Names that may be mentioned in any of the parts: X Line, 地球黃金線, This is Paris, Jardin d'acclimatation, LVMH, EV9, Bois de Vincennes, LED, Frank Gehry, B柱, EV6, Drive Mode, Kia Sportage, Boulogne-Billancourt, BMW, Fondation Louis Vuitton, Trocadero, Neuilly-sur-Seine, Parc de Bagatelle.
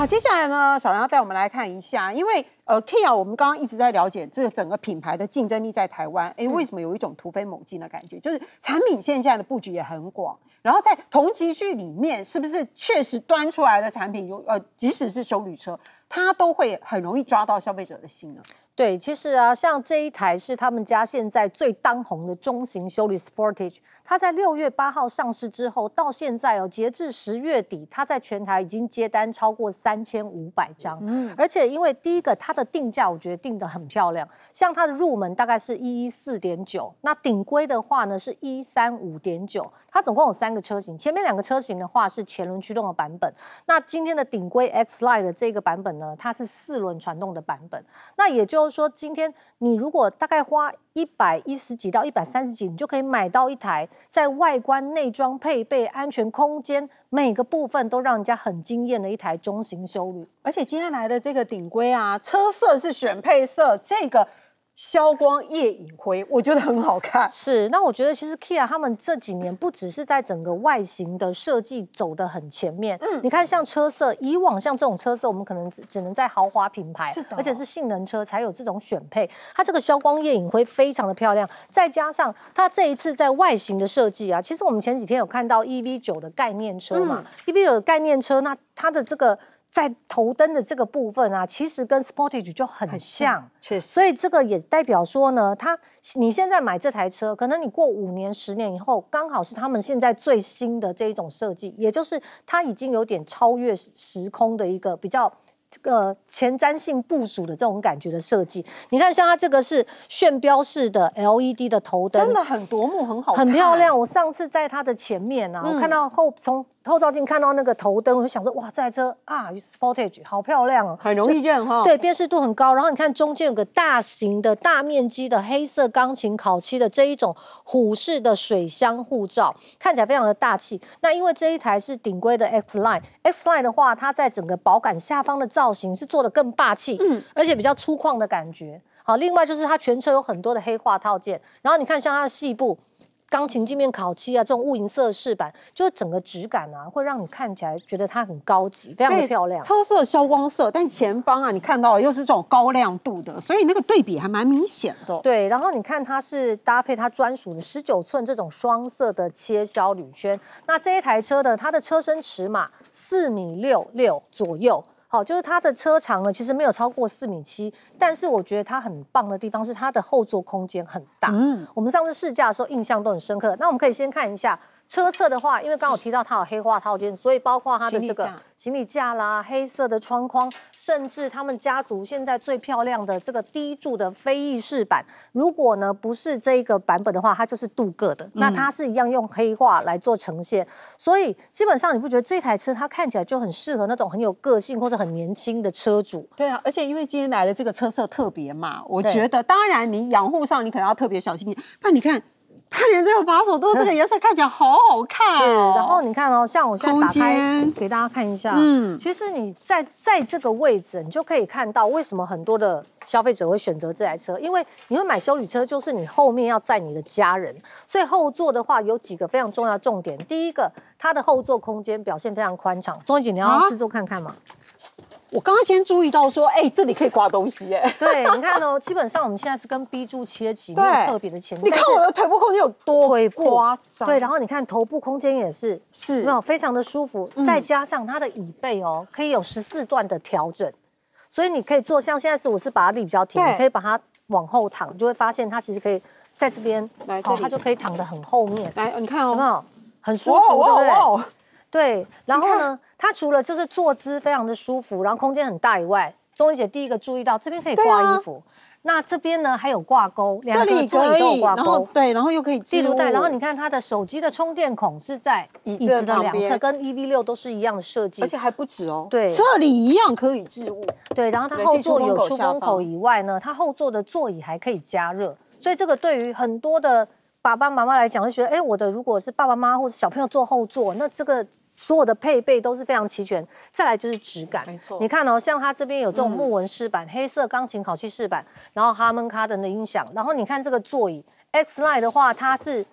好，接下来呢，小梁要带我们来看一下，因为Kia 我们刚刚一直在了解这个整个品牌的竞争力在台湾，哎，为什么有一种突飞猛进的感觉？就是产品线现在的布局也很广，然后在同级距里面，是不是确实端出来的产品有即使是休旅车，它都会很容易抓到消费者的心呢？ 对，其实啊，像这一台是他们家现在最当红的中型休旅 Sportage， 它在6月8号上市之后，到现在哦，截至10月底，它在全台已经接单超过3500张。而且因为第一个，它的定价我觉得定得很漂亮，像它的入门大概是114.9，那顶规的话呢是135.9。它总共有3个车型，前面2个车型的话是前轮驱动的版本，那今天的顶规 X Line 的这个版本呢，它是4轮传动的版本，那也就是说今天你如果大概花110几到130几，你就可以买到一台在外观、内装、配备、安全、空间每个部分都让人家很惊艳的一台中型休旅。而且今天来的这个顶规啊，车色是选配色，这个消光夜影灰，我觉得很好看。是，那我觉得其实 Kia 他们这几年不只是在整个外形的设计走得很前面。你看像车色，以往像这种车色，我们可能只能在豪华品牌，是的，而且是性能车才有这种选配。它这个消光夜影灰非常的漂亮，再加上它这一次在外形的设计啊，其实我们前几天有看到 EV9 的概念车嘛，EV9 的概念车，那它的这个。 在头灯的这个部分啊，其实跟 Sportage 就很像，确实。所以这个也代表说呢，你现在买这台车，可能你过5年、10年以后，刚好是他们现在最新的这一种设计，也就是它已经有点超越时空的一个比较。 这个前瞻性部署的这种感觉的设计，你看像它这个是炫标式的 LED 的头灯，真的很夺目，很好看，很漂亮。我上次在它的前面啊，我看到从后照镜看到那个头灯，我就想说，哇，这台车啊 ，Sportage 好漂亮哦，很容易认哈。对，辨识度很高。然后你看中间有个大型的大面积的黑色钢琴烤漆的这一种虎式的水箱护罩，看起来非常的大气。那因为这一台是顶规的 X Line，X Line 的话，它在整个保杆下方的造型是做的更霸气，而且比较粗犷的感觉。好，另外就是它全车有很多的黑化套件，然后你看像它的细部、钢琴镜面烤漆啊，这种雾银色的饰板，就是整个质感啊，会让你看起来觉得它很高级，非常的漂亮。车色消光色，但前方啊，你看到又是这种高亮度的，所以那个对比还蛮明显的。对，然后你看它是搭配它专属的19寸这种双色的切削铝圈。那这一台车呢，它的车身尺码4.66米左右。 好，就是它的车长呢，其实没有超过4.7米，但是我觉得它很棒的地方是它的后座空间很大。我们上次试驾的时候印象都很深刻。那我们可以先看一下车侧的话，因为刚好提到它有黑化套件，所以包括它的这个行李架啦、黑色的窗框，甚至他们家族现在最漂亮的这个低柱的飞翼饰板。如果呢不是这个版本的话，它就是镀铬的，那它是一样用黑化来做呈现。所以基本上你不觉得这台车它看起来就很适合那种很有个性或者 很年轻的车主，对啊，而且因为今天来的这个车色特别嘛，我觉得当然你养护上你可能要特别小心。那你看，它连这个把手都这个颜色看起来好好看哦。是，然后你看哦，像我现在打开给大家看一下，其实你在这个位置，你就可以看到为什么很多的 消费者会选择这台车，因为你会买休旅车，就是你后面要载你的家人，所以后座的话有几个非常重要的重点。第一个，它的后座空间表现非常宽敞。钟怡姐，你要试坐看看吗？我刚刚先注意到说，哎，这里可以挂东西，哎，对，你看哦，基本上我们现在是跟 B 柱7.7，没有特别的前面。你看我的腿部空间有多夸张？对，然后你看头部空间也是，没有非常的舒服，再加上它的椅背哦，可以有14段的调整。 所以你可以做像现在是我是把它立比较挺，你可以把它往后躺，就会发现它其实可以在这边，好，它就可以躺得很后面。来，你看哦，有没有很舒服，对不对？对，然后呢，它除了就是坐姿非常的舒服，然后空间很大以外，钟怡姐第一个注意到这边可以挂衣服，那这边呢还有挂钩，两个座椅都有挂钩，对，然后又可以置物袋，然后你看它的手机的充电孔是在椅子的两侧，跟 EV6 都是一样的设计，而且还不止哦，对，这里一样可以置物。 对，然后它后座有出风口以外呢，它后座的座椅还可以加热，所以这个对于很多的爸爸妈妈来讲，会觉得，哎，我的如果是爸爸妈妈或者小朋友坐后座，那这个所有的配备都是非常齐全。再来就是质感，没错，你看哦，像它这边有这种木纹饰板、黑色钢琴烤漆饰板，然后哈曼卡顿的音响，然后你看这个座椅 X Line 的话，它是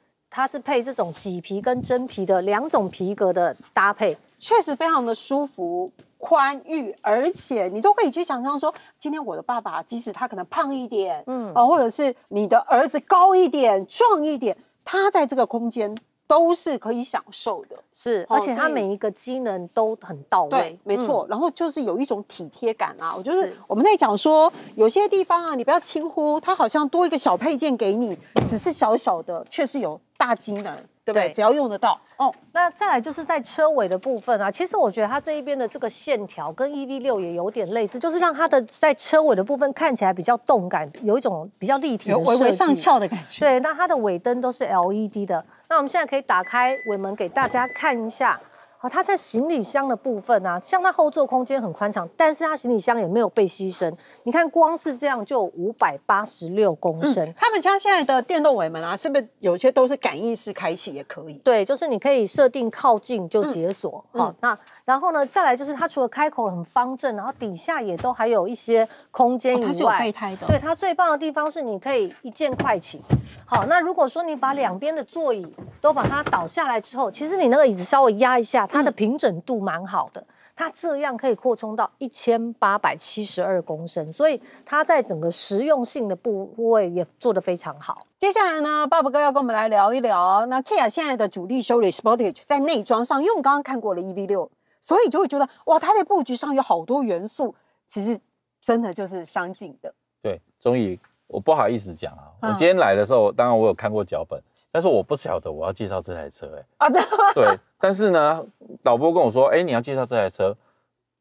配这种麂皮跟真皮的两种皮革的搭配，确实非常的舒服。宽裕，而且你都可以去想象说，今天我的爸爸即使他可能胖一点，或者是你的儿子高一点、壮一点，他在这个空间都是可以享受的。是，而且他每一个机能都很到位。对，没错。然后就是有一种体贴感啊，我觉得我们在讲说，有些地方啊，你不要轻忽，它好像多一个小配件给你，只是小小的，却是有大机能。 对不对？只要用得到哦。那再来就是在车尾的部分啊，其实我觉得它这一边的这个线条跟 EV6也有点类似，就是让它的在车尾的部分看起来比较动感，有一种比较立体的、微微上翘的感觉。对，那它的尾灯都是 LED 的。那我们现在可以打开尾门给大家看一下。好，它在行李箱的部分啊，像它后座空间很宽敞，但是它行李箱也没有被牺牲。你看，光是这样就586公升。他们家现在的电动尾门啊，是不是有些都是感应式开启也可以？对，就是你可以设定靠近就解锁。好，那然后呢，再来就是它除了开口很方正，然后底下也都还有一些空间以外，它是有备胎的。对，它最棒的地方是你可以一键快启。好，那如果说你把两边的座椅都把它倒下来之后，其实你那个椅子稍微压一下。 它的平整度蛮好的，它这样可以扩充到1872公升，所以它在整个实用性的部位也做得非常好。接下来呢，Bob哥要跟我们来聊一聊，那 Kia 现在的主力修理 Sportage 在内装上，因为我们刚刚看过了 EV6， 所以就会觉得哇，它在布局上有好多元素，其实真的就是相近的。对，终于。 我不好意思讲啊，我今天来的时候，当然我有看过脚本，但是我不晓得我要介绍这台车，哎，啊，真的吗？对，但是呢，导播跟我说，哎，你要介绍这台车，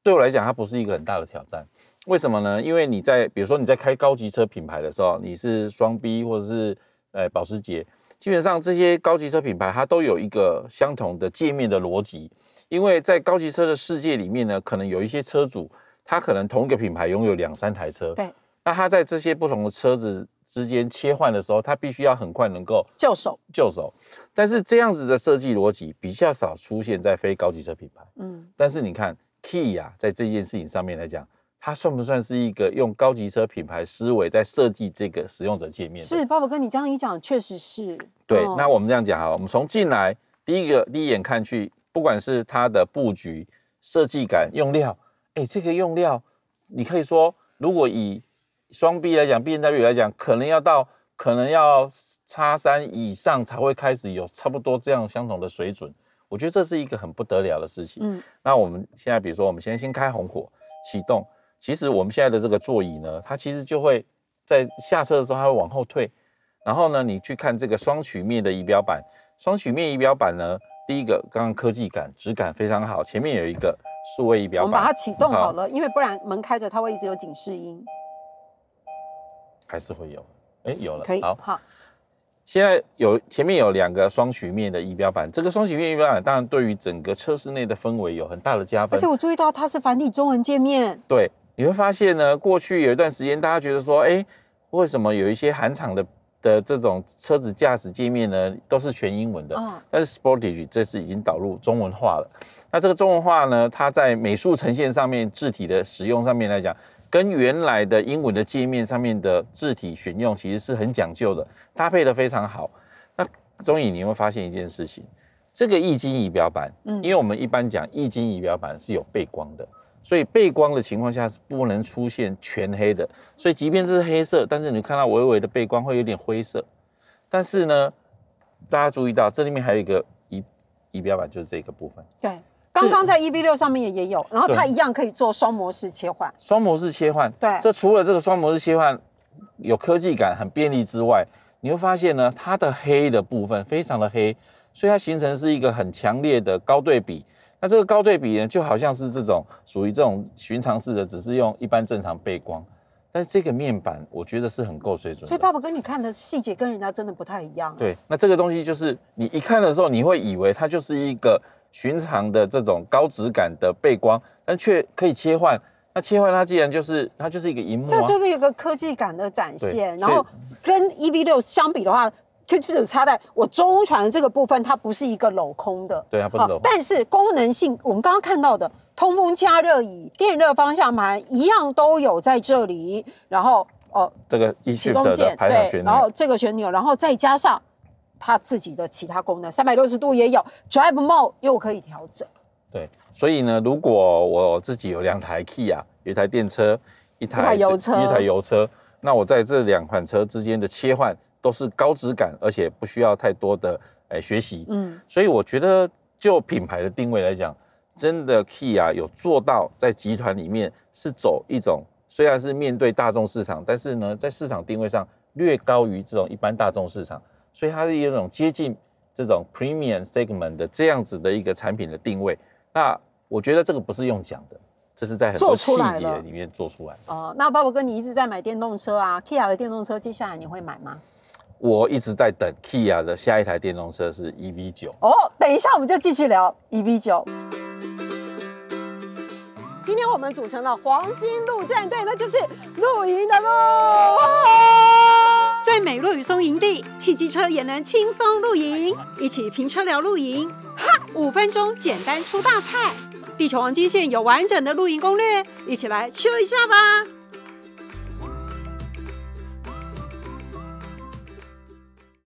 对我来讲，它不是一个很大的挑战，为什么呢？因为你在，比如说你在开高级车品牌的时候，你是双 B 或者是保时捷，基本上这些高级车品牌它都有一个相同的界面的逻辑，因为在高级车的世界里面呢，可能有一些车主，他可能同一个品牌拥有2、3台车，对。 那它在这些不同的车子之间切换的时候，它必须要很快能够就手。但是这样子的设计逻辑比较少出现在非高级车品牌。但是你看 Kia 在这件事情上面来讲，它算不算是一个用高级车品牌思维在设计这个使用者界面？是，爸爸跟你这样一讲，确实是。对，那我们这样讲啊，我们从进来第一眼看去，不管是它的布局、设计感、用料，哎，这个用料，你可以说如果以 双 B 来讲 ，BMW 来讲，可能要X3以上才会开始有差不多这样相同的水准。我觉得这是一个很不得了的事情。那我们现在比如说，我们现在先开红火启动，其实我们现在的这个座椅呢，它其实就会在下车的时候它会往后退。然后呢，你去看这个双曲面的仪表板，双曲面仪表板呢，第一个刚刚科技感质感非常好，前面有一个数位仪表板，我们把它启动好了，因为不然门开着它会一直有警示音。 还是会有，哎，有了，可以，好。现在前面有2个双曲面的仪表板，这个双曲面仪表板当然对于整个车室内的氛围有很大的加分。而且我注意到它是繁体中文界面。对，你会发现呢，过去有一段时间大家觉得说，哎，为什么有一些韩厂的这种车子驾驶界面呢都是全英文的？但是 Sportage 这次已经导入中文化了。那这个中文化呢，它在美术呈现上面、字体的使用上面来讲。 跟原来的英文的界面上面的字体选用其实是很讲究的，搭配的非常好。那终于你会发现一件事情，这个液晶仪表板，因为我们一般讲液晶仪表板是有背光的，所以背光的情况下是不能出现全黑的。所以即便是黑色，但是你看到微微的背光会有点灰色。但是呢，大家注意到这里面还有一个仪表板，就是这个部分。对。 刚刚在 EV6 上面也有，然后它一样可以做双模式切换。双模式切换，对，这除了这个双模式切换有科技感、很便利之外，你会发现呢，它的黑的部分非常的黑，所以它形成是一个很强烈的高对比。那这个高对比呢，就好像是这种属于这种寻常式的，只是用一般正常背光。 但是这个面板，我觉得是很够水准的。所以爸爸跟你看的细节跟人家真的不太一样。对，那这个东西就是你一看的时候，你会以为它就是一个寻常的这种高质感的背光，但却可以切换。那切换它既然就是它就是一个萤幕、啊，这就是一个科技感的展现。然后跟 EV6 相比的话，就是差在我中传这个部分，它不是一个镂空的。对，它不是镂空。但是功能性，我们刚刚看到的。 通风加热椅、电热方向盘一样都有在这里，然后这个启动键对，然后这个旋钮，然后再加上它自己的其他功能，360度也有 Drive Mode 又可以调整。对，所以呢，如果我自己有2台 Kia， 有1台电车，一台油车，那我在这2款车之间的切换都是高质感，而且不需要太多的学习。嗯，所以我觉得就品牌的定位来讲，真的 Kia 有做到在集团里面是走一种虽然是面对大众市场，但是呢，在市场定位上略高于这种一般大众市场，所以它是有一种接近这种 premium segment 的这样子的一个产品的定位。那我觉得这个不是用讲的，这是在很多细节里面做出来的。哦，那爸爸哥，你一直在买电动车啊 ，Kia 的电动车，接下来你会买吗？我一直在等 Kia 的下一台电动车是 EV9。哦，等一下我们就继续聊 EV9。 今天我们组成了黄金陆战队，那就是露营的路。最美露雨松营地，汽机车也能轻松露营，一起评车聊露营。哈，5分钟简单出大菜，地球黄金线有完整的露营攻略，一起来吃一下吧。